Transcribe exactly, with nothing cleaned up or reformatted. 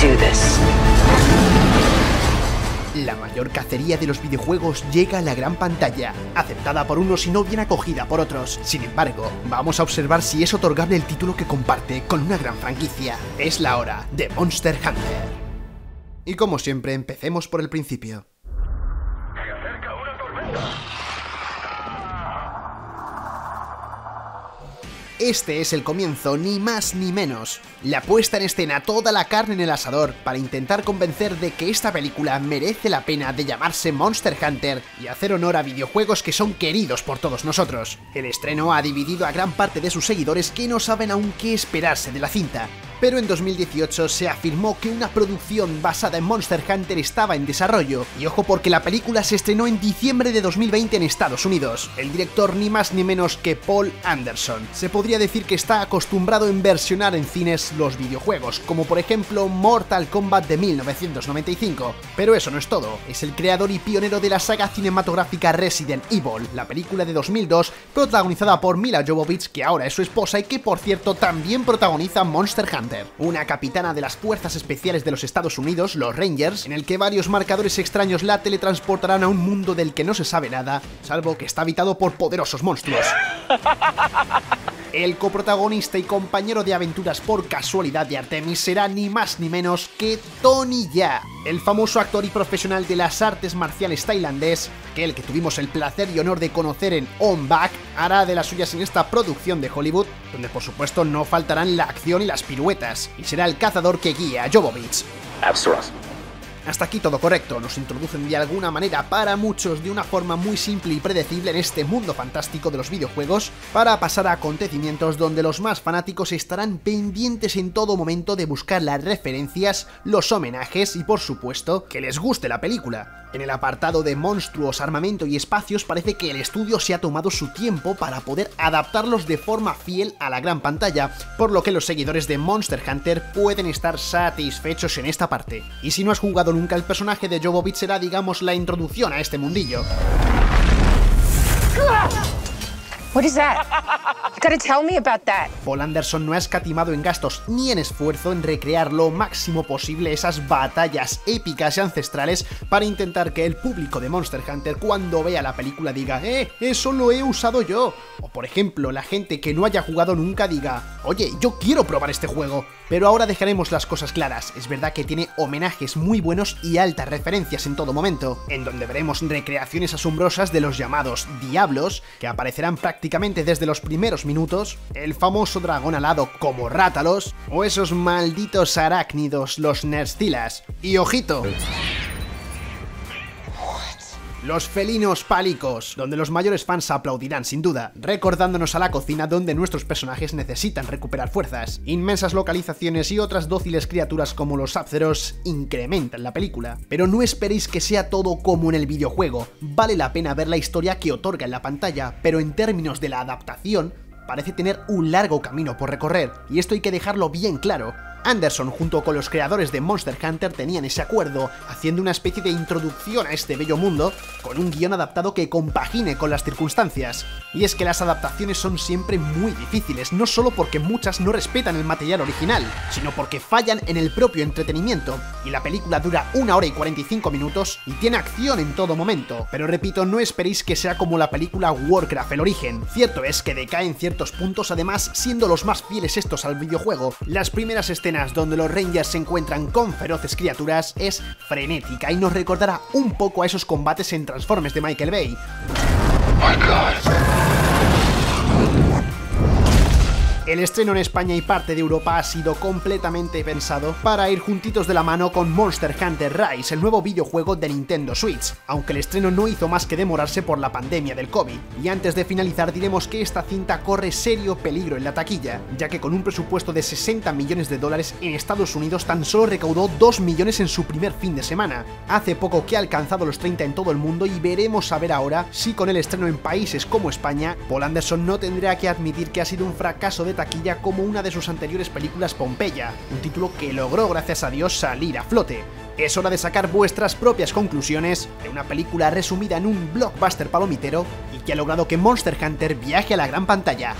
do this. La mayor cacería de los videojuegos llega a la gran pantalla, aceptada por unos y no bien acogida por otros. Sin embargo, vamos a observar si es otorgable el título que comparte con una gran franquicia. Es la hora de Monster Hunter. Y como siempre, empecemos por el principio. Se acerca una tormenta. Este es el comienzo, ni más ni menos. La puesta en escena, toda la carne en el asador, para intentar convencer de que esta película merece la pena de llamarse Monster Hunter y hacer honor a videojuegos que son queridos por todos nosotros. El estreno ha dividido a gran parte de sus seguidores que no saben aún qué esperarse de la cinta. Pero en dos mil dieciocho se afirmó que una producción basada en Monster Hunter estaba en desarrollo, y ojo porque la película se estrenó en diciembre de dos mil veinte en Estados Unidos. El director ni más ni menos que Paul Anderson. Se podría decir que está acostumbrado a versionar en cines los videojuegos, como por ejemplo Mortal Kombat de mil novecientos noventa y cinco. Pero eso no es todo, es el creador y pionero de la saga cinematográfica Resident Evil, la película de dos mil dos protagonizada por Mila Jovovich, que ahora es su esposa y que por cierto también protagoniza Monster Hunter. Una capitana de las fuerzas especiales de los Estados Unidos, los Rangers, en el que varios marcadores extraños la teletransportarán a un mundo del que no se sabe nada, salvo que está habitado por poderosos monstruos. El coprotagonista y compañero de aventuras por casualidad de Artemis será ni más ni menos que Tony Ja, el famoso actor y profesional de las artes marciales tailandés, que el que tuvimos el placer y honor de conocer en On Back hará de las suyas en esta producción de Hollywood, donde por supuesto no faltarán la acción y las piruetas, y será el cazador que guía a Jovovich. Apcero. Hasta aquí todo correcto, nos introducen de alguna manera para muchos de una forma muy simple y predecible en este mundo fantástico de los videojuegos, para pasar a acontecimientos donde los más fanáticos estarán pendientes en todo momento de buscar las referencias, los homenajes y por supuesto que les guste la película. En el apartado de monstruos, armamento y espacios parece que el estudio se ha tomado su tiempo para poder adaptarlos de forma fiel a la gran pantalla, por lo que los seguidores de Monster Hunter pueden estar satisfechos en esta parte. Y si no has jugado nunca el personaje de Jovovich será, digamos, la introducción a este mundillo. What is that? You gotta tell me about that. Paul Anderson no ha escatimado en gastos ni en esfuerzo en recrear lo máximo posible esas batallas épicas y ancestrales para intentar que el público de Monster Hunter cuando vea la película diga ¡Eh! ¡Eso lo he usado yo! O por ejemplo, la gente que no haya jugado nunca diga ¡Oye! ¡Yo quiero probar este juego! Pero ahora dejaremos las cosas claras, es verdad que tiene homenajes muy buenos y altas referencias en todo momento, en donde veremos recreaciones asombrosas de los llamados Diablos, que aparecerán prácticamente prácticamente desde los primeros minutos, el famoso dragón alado como Rathalos, o esos malditos arácnidos, los Nerstilas. Y ojito, los felinos pálicos, donde los mayores fans aplaudirán sin duda, recordándonos a la cocina donde nuestros personajes necesitan recuperar fuerzas. Inmensas localizaciones y otras dóciles criaturas como los Apceros incrementan la película. Pero no esperéis que sea todo como en el videojuego, vale la pena ver la historia que otorga en la pantalla, pero en términos de la adaptación, parece tener un largo camino por recorrer, y esto hay que dejarlo bien claro. Anderson junto con los creadores de Monster Hunter tenían ese acuerdo, haciendo una especie de introducción a este bello mundo con un guión adaptado que compagine con las circunstancias. Y es que las adaptaciones son siempre muy difíciles, no solo porque muchas no respetan el material original, sino porque fallan en el propio entretenimiento. Y la película dura una hora y cuarenta y cinco minutos y tiene acción en todo momento, pero repito, no esperéis que sea como la película Warcraft el origen. Cierto es que decae en ciertos puntos, además siendo los más fieles estos al videojuego. Las primeras escenas donde los Rangers se encuentran con feroces criaturas es frenética y nos recordará un poco a esos combates en Transformers de Michael Bay. Oh, my God. El estreno en España y parte de Europa ha sido completamente pensado para ir juntitos de la mano con Monster Hunter Rise, el nuevo videojuego de Nintendo Switch, aunque el estreno no hizo más que demorarse por la pandemia del COVID. Y antes de finalizar diremos que esta cinta corre serio peligro en la taquilla, ya que con un presupuesto de sesenta millones de dólares en Estados Unidos tan solo recaudó dos millones en su primer fin de semana. Hace poco que ha alcanzado los treinta en todo el mundo y veremos a ver ahora si con el estreno en países como España, Paul Anderson no tendrá que admitir que ha sido un fracaso de taquilla como una de sus anteriores películas Pompeya, un título que logró gracias a Dios salir a flote. Es hora de sacar vuestras propias conclusiones de una película resumida en un blockbuster palomitero y que ha logrado que Monster Hunter viaje a la gran pantalla.